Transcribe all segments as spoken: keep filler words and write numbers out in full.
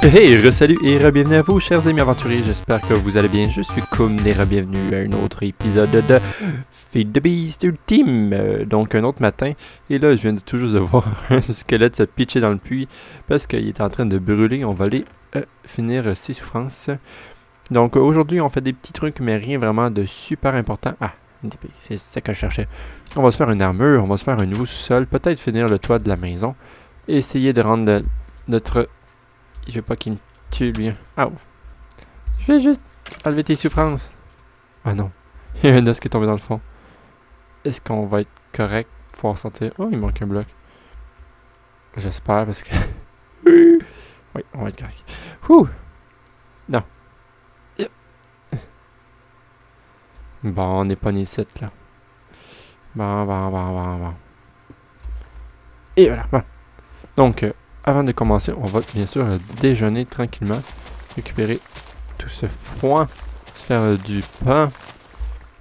Hey, re-salut et re-bienvenue à vous, chers amis aventuriers, j'espère que vous allez bien. Je suis Koum et re-bienvenue à un autre épisode de Feed the Beast Ultime. Euh, donc, un autre matin, et là, je viens de tout juste de voir un squelette se pitcher dans le puits parce qu'il est en train de brûler. On va aller euh, finir ses souffrances. Donc, euh, aujourd'hui, on fait des petits trucs, mais rien vraiment de super important. Ah, une épée, c'est ça que je cherchais. On va se faire une armure, on va se faire un nouveau sous-sol, peut-être finir le toit de la maison, essayer de rendre notre... Je veux pas qu'il me tue, lui. Ah, je vais juste enlever tes souffrances. Ah non. Il y a un os qui est tombé dans le fond. Est-ce qu'on va être correct pour pouvoir sortir? Oh, il manque un bloc. J'espère parce que... Oui, on va être correct. Ouh! Non. Bon, on n'est pas né ici, là. Bon, bon, bon, bon, bon. Et voilà, bon. Donc... Euh, Avant de commencer, on va bien sûr déjeuner tranquillement, récupérer tout ce foin, faire euh, du pain.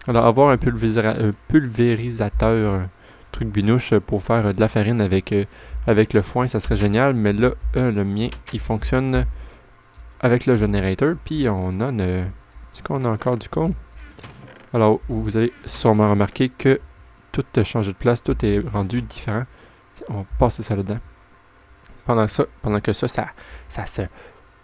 Alors avoir un, pulvérisa un pulvérisateur, euh, truc binouche pour faire euh, de la farine avec, euh, avec le foin, ça serait génial. Mais là, euh, le mien, il fonctionne avec le générateur. Puis on a, euh, est-ce qu'on a encore du con? Alors vous allez sûrement remarquer que tout a changé de place, tout est rendu différent. On va passer ça là-dedans. Pendant que ça, pendant que ça, ça, ça se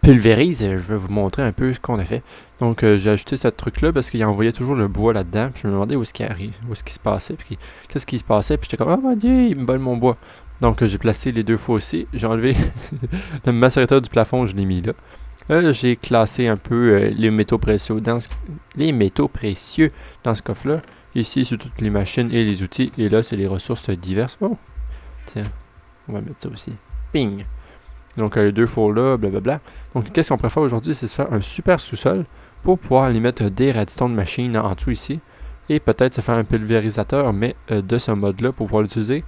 pulvérise, je vais vous montrer un peu ce qu'on a fait. Donc, euh, j'ai ajouté ce truc-là parce qu'il envoyait toujours le bois là-dedans. Puis je me demandais où est-ce qu'il arrive, où est-ce qu'il se passait, puis qu'est-ce qui se passait. Puis j'étais comme, oh mon Dieu, il me vole mon bois. Donc, euh, j'ai placé les deux fossés. J'ai enlevé le macérateur du plafond, je l'ai mis là. Euh, j'ai classé un peu euh, les métaux précieux dans ce, les métaux précieux dans ce coffre-là. Ici, c'est toutes les machines et les outils. Et là, c'est les ressources diverses. Oh, tiens, on va mettre ça aussi. Ping. Donc euh, les deux fours là, blablabla. Donc qu'est-ce qu'on préfère aujourd'hui, c'est de faire un super sous-sol pour pouvoir aller mettre des redstone machines en dessous ici. Et peut-être se faire un pulvérisateur, mais euh, de ce mode-là pour pouvoir l'utiliser.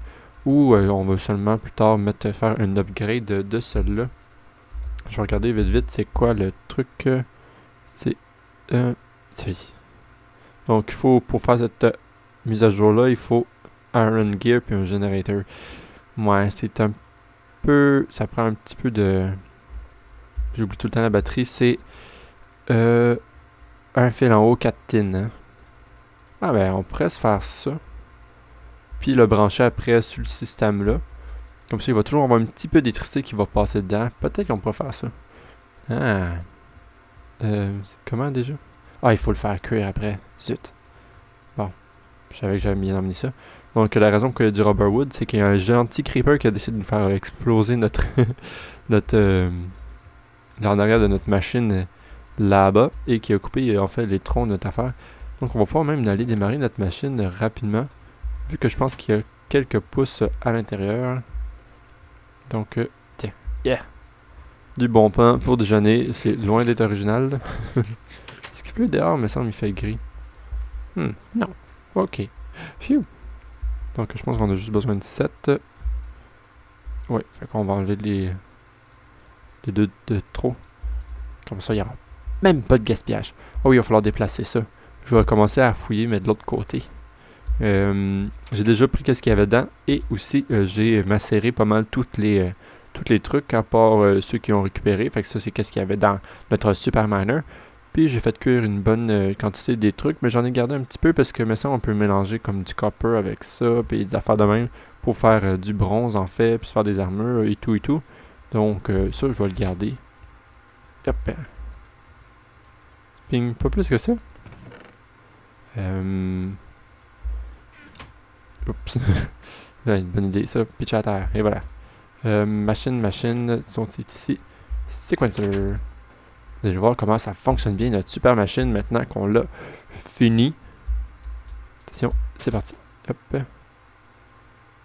Ou euh, on va seulement plus tard mettre faire un upgrade de, de celle-là. Je vais regarder vite vite c'est quoi le truc. Euh, c'est euh, celui-ci. Donc il faut, pour faire cette euh, mise à jour-là, il faut Iron Gear puis un générateur. Ouais, c'est un ça prend un petit peu de... J'oublie tout le temps la batterie, c'est... Euh, un fil en haut, quatre tines. Hein? Ah ben, on pourrait se faire ça. Puis le brancher après sur le système-là. Comme ça, il va toujours avoir un petit peu d'électricité qui va passer dedans. Peut-être qu'on pourrait faire ça. Ah! Euh, comment déjà? Ah, il faut le faire cuire après. Zut! Bon. Je savais que j'avais bien emmené ça. Donc la raison qu'il y a du rubber wood, c'est qu'il y a un gentil creeper qui a décidé de nous faire exploser notre... notre euh, là en arrière de notre machine là-bas. Et qui a coupé en fait les troncs de notre affaire. Donc on va pouvoir même aller démarrer notre machine rapidement. Vu que je pense qu'il y a quelques pouces à l'intérieur. Donc euh, tiens, yeah! Du bon pain pour déjeuner, c'est loin d'être original. Est-ce qu'il pleut dehors? Il me semble qu'il fait gris. Hmm, non. Ok. Phew! Donc je pense qu'on a juste besoin de sept. Ouais, fait qu'on va enlever les, les deux de trop. Comme ça, il n'y aura même pas de gaspillage. Oh oui, il va falloir déplacer ça. Je vais commencer à fouiller, mais de l'autre côté. Euh, j'ai déjà pris qu'est-ce qu'il y avait dedans. Et aussi, euh, j'ai macéré pas mal toutes les, euh, toutes les trucs, à part euh, ceux qui ont récupéré. Fait que ça, c'est qu'est-ce qu'il y avait dans notre super miner. Puis j'ai fait cuire une bonne euh, quantité des trucs, mais j'en ai gardé un petit peu parce que mais ça on peut mélanger comme du copper avec ça, puis des affaires de même pour faire euh, du bronze en fait, puis faire des armures et tout et tout. Donc euh, ça je vais le garder. Hop. Ping, pas plus que ça. Euh... Oups. J'ai une bonne idée ça, pitch à terre, et voilà. Euh, machine, machine, sont ici. Sequencer. Vous allez voir comment ça fonctionne bien, notre super machine, maintenant qu'on l'a fini. Attention, c'est parti. Hop.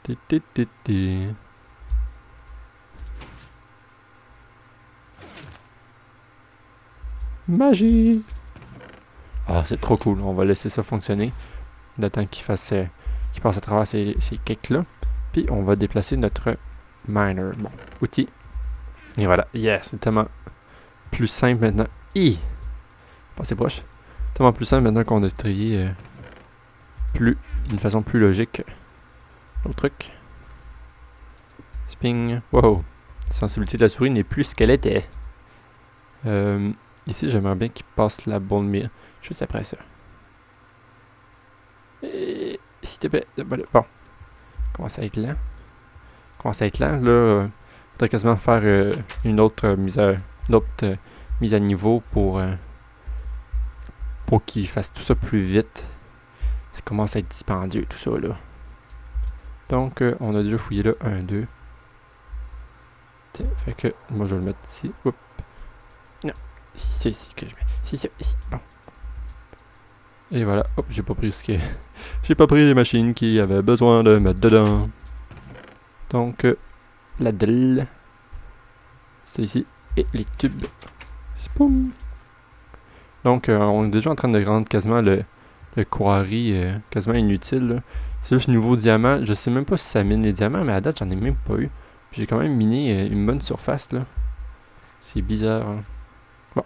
Té, té, té, té. Magie! Ah, c'est trop cool. On va laisser ça fonctionner. On attend qu'il fasse, euh, qu'il passe à travers ces, ces cakes-là. Puis, on va déplacer notre miner. Bon, outil. Et voilà. Yes, c'est tellement... plus simple maintenant. Hi! Pas assez proche. Tellement plus simple maintenant qu'on a trié euh, plus d'une façon plus logique. L'autre truc. Sping. Wow. La sensibilité de la souris n'est plus ce qu'elle était. Euh, ici, j'aimerais bien qu'il passe la bonne mire. Juste après ça. Et... s'il te plaît. Bon. Commence à être lent. Commence à être lent. Là, euh, il faudrait quasiment faire euh, une autre euh, mise à, une autre, euh, mise à niveau pour, euh, pour qu'il fasse tout ça plus vite. Ça commence à être dispendieux, tout ça, là. Donc, euh, on a déjà fouillé là. un, deux. Tiens, fait que moi, je vais le mettre ici. Oups. Non. C'est ici que je mets. C'est ça, ici. Bon. Et voilà, hop, j'ai pas pris ce que j'ai pas pris les machines qui avaient besoin de mettre dedans. Donc, euh, la drill, c'est ici, et les tubes. Spoum. Donc, euh, on est déjà en train de rendre quasiment le, le quarry euh, quasiment inutile. C'est juste nouveau diamant. Je sais même pas si ça mine les diamants, mais à date, j'en ai même pas eu. J'ai quand même miné euh, une bonne surface, là. C'est bizarre. Hein. Bon,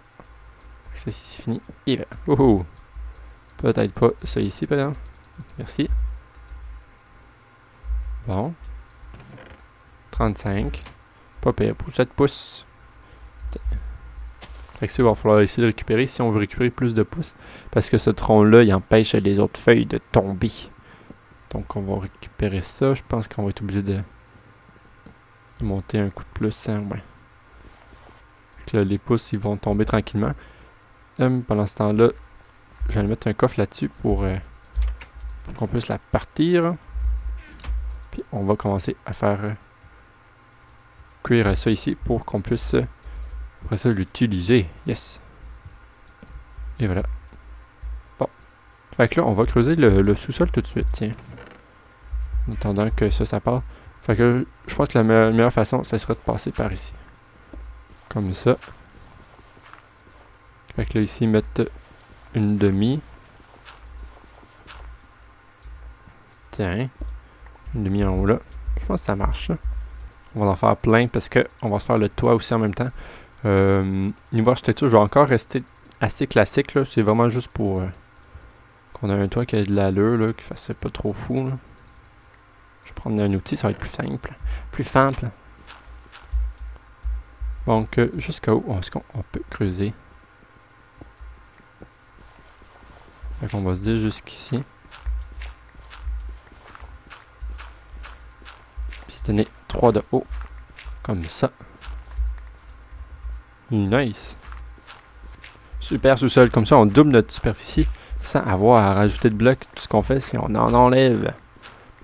ça ici, c'est fini. Et voilà. Oh, oh. Peut-être pas ça ici, pardon. Merci. Bon. trente-cinq. Pas pire pour sept pouces. Fait que ça, il va falloir essayer de récupérer si on veut récupérer plus de pouces. Parce que ce tronc-là, il empêche les autres feuilles de tomber. Donc, on va récupérer ça. Je pense qu'on va être obligé de monter un coup de plus. Hein? Ouais. Fait que là, les pouces, ils vont tomber tranquillement. Hum, pendant ce temps-là, je vais aller mettre un coffre là-dessus pour, euh, pour qu'on puisse la partir. Puis on va commencer à faire euh, cuire ça ici pour qu'on puisse euh, après ça l'utiliser. Yes! Et voilà. Bon. Fait que là, on va creuser le, le sous-sol tout de suite. Tiens. En attendant que ça, ça part. Fait que je pense que la me meilleure façon, ça serait de passer par ici. Comme ça. Fait que là, ici, mettre... une demi. Tiens. Une demi en haut là. Je pense que ça marche. Là. On va en faire plein parce que on va se faire le toit aussi en même temps. Euh, niveau architecture, je vais encore rester assez classique. C'est vraiment juste pour euh, qu'on ait un toit qui ait de l'allure, qui fasse pas trop fou. Là. Je vais prendre un outil, ça va être plus simple. Plus simple. Donc, euh, jusqu'à où est-ce qu'on peut creuser? On va se dire jusqu'ici. Puis tenez trois de haut. Comme ça. Nice. Super sous-sol. Comme ça, on double notre superficie sans avoir à rajouter de blocs. Tout ce qu'on fait, c'est qu'on en enlève.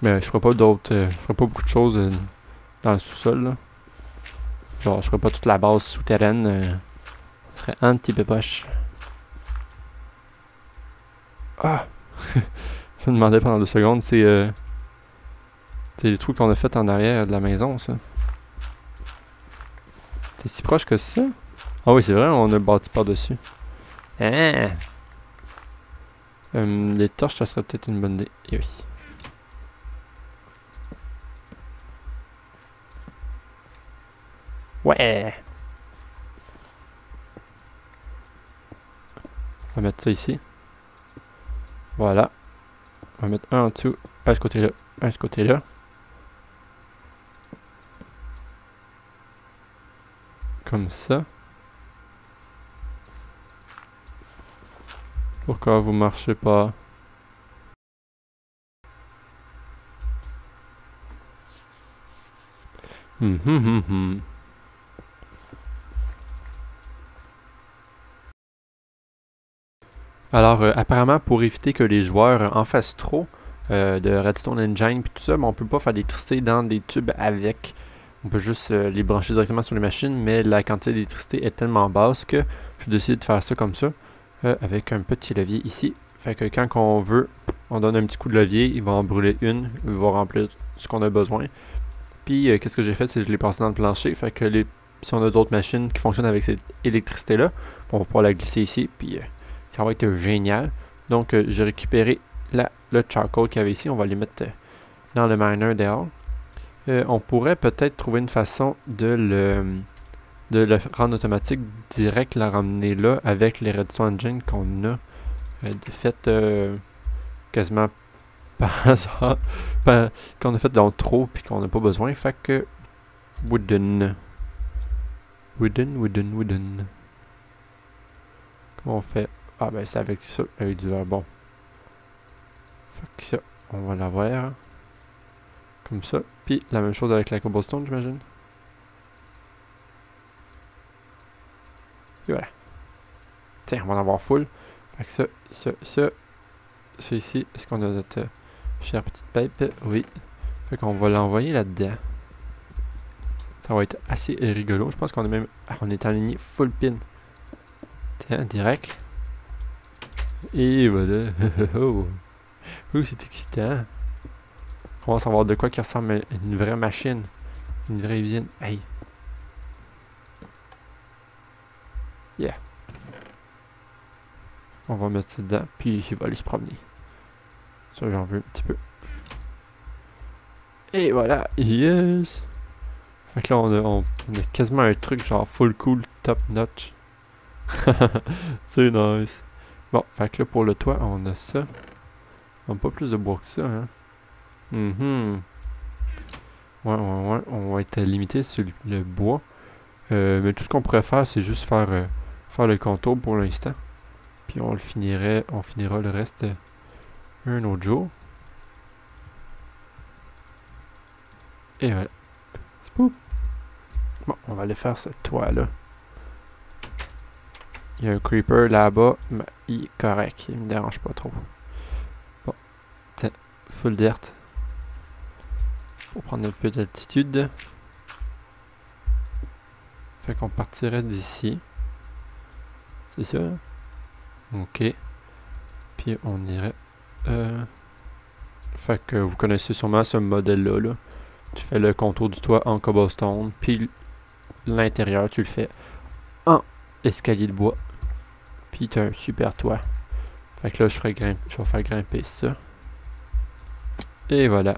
Mais je ferai pas d'autres. Euh, je ferai pas beaucoup de choses euh, dans le sous-sol. Genre, je ferai pas toute la base souterraine. Euh, ça serait un petit peu poche. Ah! Je me demandais pendant deux secondes, c'est... Euh, c'est les trous qu'on a fait en arrière de la maison, ça. C'était si proche que ça? Ah oui, c'est vrai, on a bâti par-dessus. Ah! Euh, les torches, ça serait peut-être une bonne idée. Eh oui. Ouais! On va mettre ça ici. Voilà. On va mettre un en dessous, un de ce côté-là, un de ce côté-là. Comme ça. Pourquoi vous marchez pas? Hum hum hum hum. Alors, euh, apparemment, pour éviter que les joueurs euh, en fassent trop euh, de Redstone Engine puis tout ça, mais on peut pas faire des tricés dans des tubes avec. On peut juste euh, les brancher directement sur les machines, mais la quantité d'électricité est tellement basse que je décide de faire ça comme ça, euh, avec un petit levier ici. Fait que quand on veut, on donne un petit coup de levier, il va en brûler une, il va remplir ce qu'on a besoin. Puis, euh, qu'est-ce que j'ai fait, c'est que je l'ai passé dans le plancher, fait que les, si on a d'autres machines qui fonctionnent avec cette électricité-là, on va pouvoir la glisser ici, puis... Euh, ça va être génial. Donc, euh, j'ai récupéré la, le charcoal qu'il y avait ici. On va les mettre euh, dans le miner dehors. Euh, on pourrait peut-être trouver une façon de le, de le rendre automatique direct, la ramener là avec les Redstone Engine qu'on a euh, de fait euh, quasiment par hasard. Qu'on a fait dans trop puis qu'on n'a pas besoin. Fait que Wooden. Wooden, wooden, wooden. Comment on fait? Ah ben c'est avec ça, avec du verre, bon. Fait que ça, on va l'avoir. Comme ça. Puis la même chose avec la cobblestone, j'imagine. Et voilà. Tiens, on va en avoir full. Fait que ça, ça, ça. Ça ici, est-ce qu'on a notre euh, chère petite pipe? Oui. Fait qu'on va l'envoyer là-dedans. Ça va être assez rigolo. Je pense qu'on est même... Ah, on est en ligne full pin. Tiens, direct. Et voilà. Oh, c'est excitant. On commence à avoir de quoi qui ressemble à une vraie machine. Une vraie usine. Hey. Yeah. On va mettre ça dedans. Puis il va aller se promener. Ça, j'en veux un petit peu. Et voilà. Yes. Fait que là, on a, on, on a quasiment un truc genre full cool, top notch. C'est nice. Bon, fait que là, pour le toit, on a ça. On n'a pas plus de bois que ça, hein. Mm-hmm. Ouais, ouais, ouais. On va être limité sur le bois. Euh, mais tout ce qu'on pourrait faire, c'est juste faire, euh, faire le contour pour l'instant. Puis on le finirait, on finira le reste un autre jour. Et voilà. Bon, on va aller faire ce toit-là. Il y a un creeper là-bas, mais il est correct, il me dérange pas trop. Bon, tiens, full dirt. Pour prendre un peu d'altitude. Fait qu'on partirait d'ici. C'est ça? Ok. Puis on irait... Euh... Fait que vous connaissez sûrement ce modèle-là, là. Tu fais le contour du toit en cobblestone, puis l'intérieur, tu le fais en escalier de bois. Puis tu as un super toit. Fait que là, je ferai grimper, je vais faire grimper ça. Et voilà.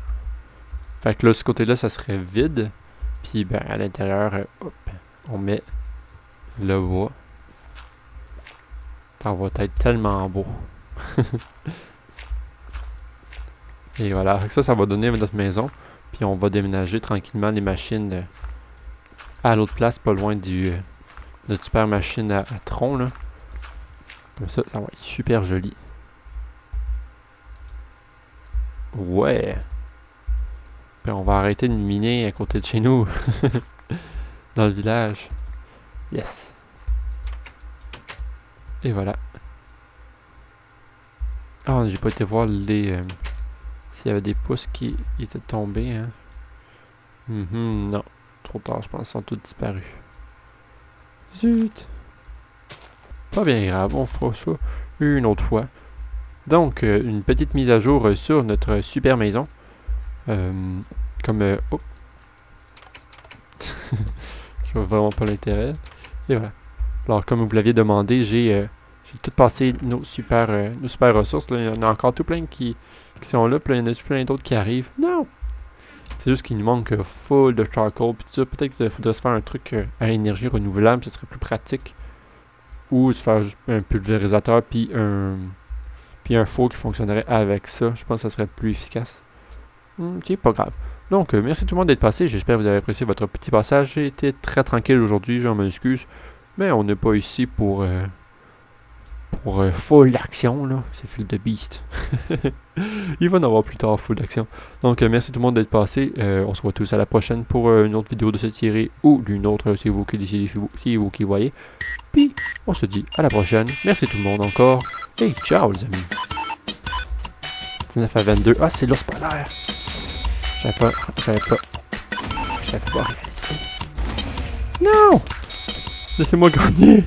Fait que là, ce côté-là, ça serait vide. Puis ben, à l'intérieur, euh, hop, on met le bois. Ça va être tellement beau. Et voilà. Fait que ça, ça va donner notre maison. Puis on va déménager tranquillement les machines euh, à l'autre place, pas loin du euh, notre super machine à, à tronc là. Comme ça, ça va être super joli. Ouais. Puis on va arrêter de miner à côté de chez nous. Dans le village. Yes. Et voilà. Ah, oh, j'ai pas été voir les... Euh, s'il y avait des pouces qui étaient tombés, hein. Mm-hmm, non. Trop tard, je pense. Ils sont tous disparus. Zut! Pas bien grave, on fera ça une autre fois. Donc, euh, une petite mise à jour euh, sur notre super maison. Euh, comme... Euh, oh! Je vois vraiment pas l'intérêt. Et voilà. Alors, comme vous l'aviez demandé, j'ai... Euh, j'ai tout passé nos super, euh, nos super ressources. Là, il y en a encore tout plein qui, qui sont là. Puis il y en a tout plein d'autres qui arrivent. Non! C'est juste qu'il nous manque euh, full de charcoal. Puis tout ça. Peut-être qu'il faudrait se faire un truc euh, à énergie renouvelable. Ce serait plus pratique. Ou se faire un pulvérisateur. Puis un, puis un four qui fonctionnerait avec ça. Je pense que ça serait plus efficace. Hmm, c'est pas grave. Donc, euh, merci tout le monde d'être passé. J'espère que vous avez apprécié votre petit passage. J'ai été très tranquille aujourd'hui. J'en m'excuse. Mais on n'est pas ici pour... Euh, pour euh, full d'action, là. C'est Feed the Beast. Il va en avoir plus tard, full d'action. Donc, euh, merci tout le monde d'être passé. Euh, on se voit tous à la prochaine pour euh, une autre vidéo de cette série ou d'une autre, c'est vous qui décidez, c'est vous qui voyez. Puis, on se dit à la prochaine. Merci tout le monde encore. Et ciao, les amis. dix-neuf à vingt-deux. Ah, c'est l'ours polaire. Je savais pas. Je savais pas. Je savais pas réaliser. Non! Laissez-moi gagner.